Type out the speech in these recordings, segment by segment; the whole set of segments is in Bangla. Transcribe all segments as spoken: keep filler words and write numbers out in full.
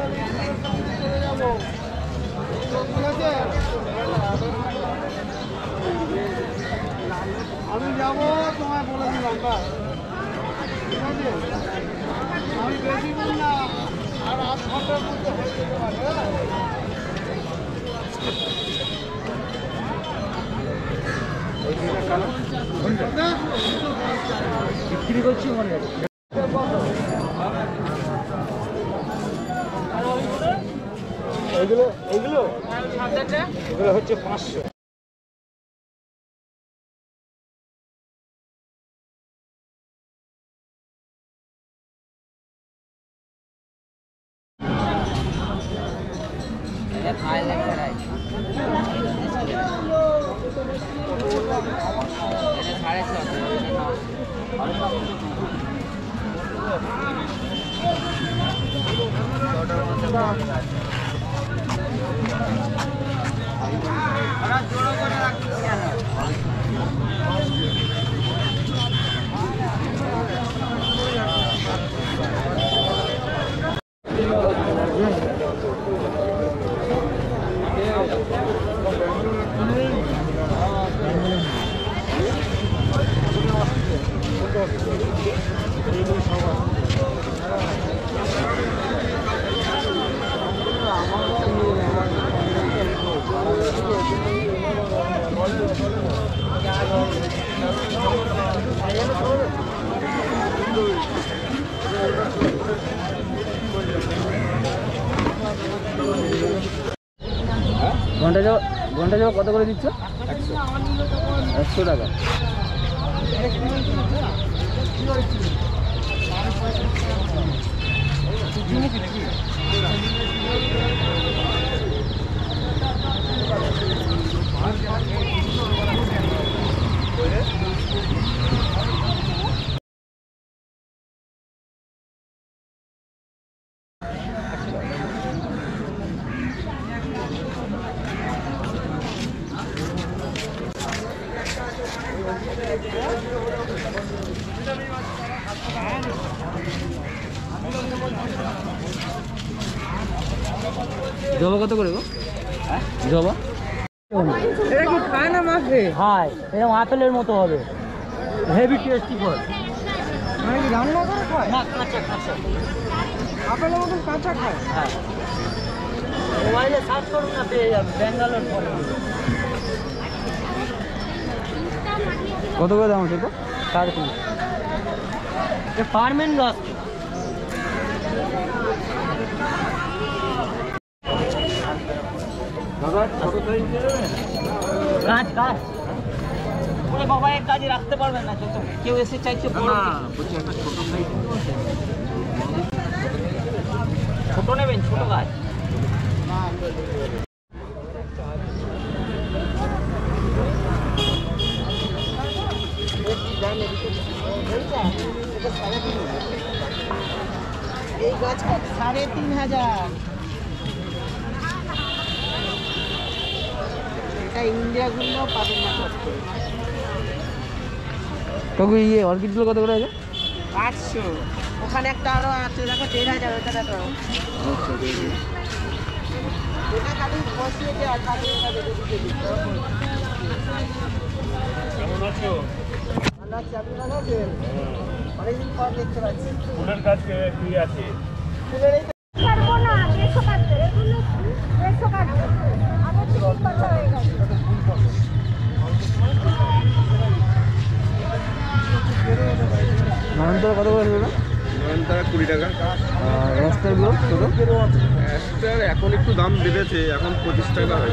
বিক্রি করছি মনে হয়। এগুলো এগুলো এগুলো হচ্ছে পাঁচশো। ঘন্টা যাওয়া কত করে দিচ্ছ? একশো একশো টাকা। জবা কত করে গো? জবা এটা কি খায় না মাখে? হ্যাঁ, এরকম আপেলের মতো হবে, হেভি টেস্টি ফল। মানে কি রান্না করে খায়? না, কাঁচা কাঁচা আপেলের মতো কাঁচা খায়। হ্যাঁ, মোবাইলে সার্চ করুন না, পেয়ে যাবেন ব্যাঙ্গালোর ফল। কত করে দাম আছে? সাড়ে তিন। ফার্মেন্ট গাছ কাজ কাজ ওরে বাবা, এক কাজে রাখতে পারবেন না। কেউ এসে চাইছে ছোট নেবেন, ছোট গাছ। এই গাছ সাড়ে তিন হাজার। অর্কিডগুলো কত করে? আটশো। ওখানে একটা আরো আছে, দেখো দেড় হাজার। ওটা দেখো অনেকদিন পর দেখতে পাচ্ছি ফুলের গাছ আছে। নয়নতারা কত করে? নয়নতারা কুড়ি টাকা। অ্যাস্টারগুলো অ্যাস্টার এখন একটু দাম বেড়েছে, এখন পঁচিশ টাকা হয়।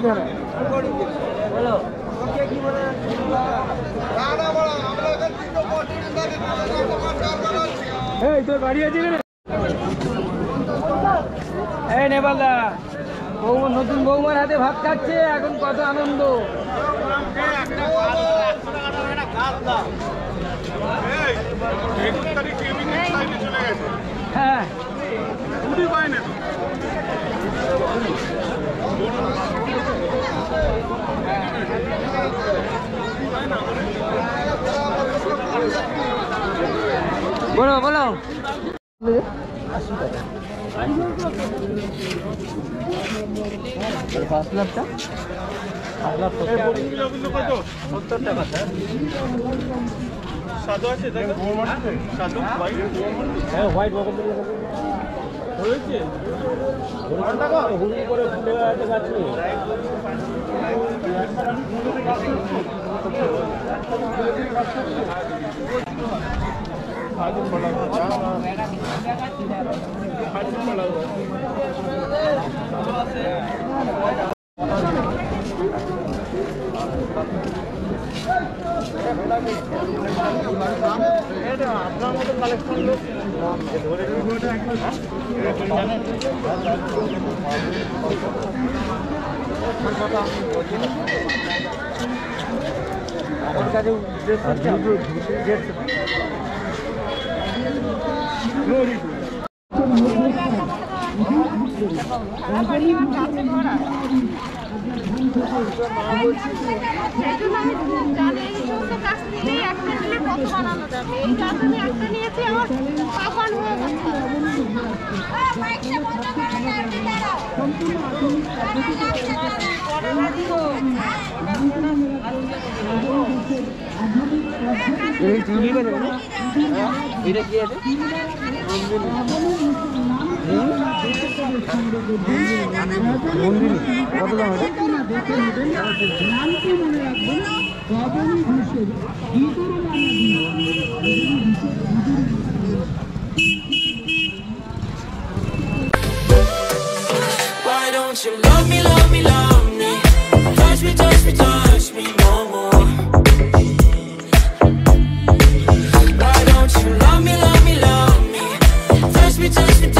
নতুন বৌমার হাতে ভাত খাচ্ছে, এখন কত আনন্দ। হ্যাঁ বলো বলো পাঁচ লাখটা সত্তর টাকা সাধু আছে সাধু হ্যাঁ হোয়াইট আপনার মতো কালেকশন আমার কাছে এটা কি আছে Why don't you love me, love me, love me? Touch me, touch me, touch me no more. Why don't you love me, love me, love me? Touch me, touch me, touch me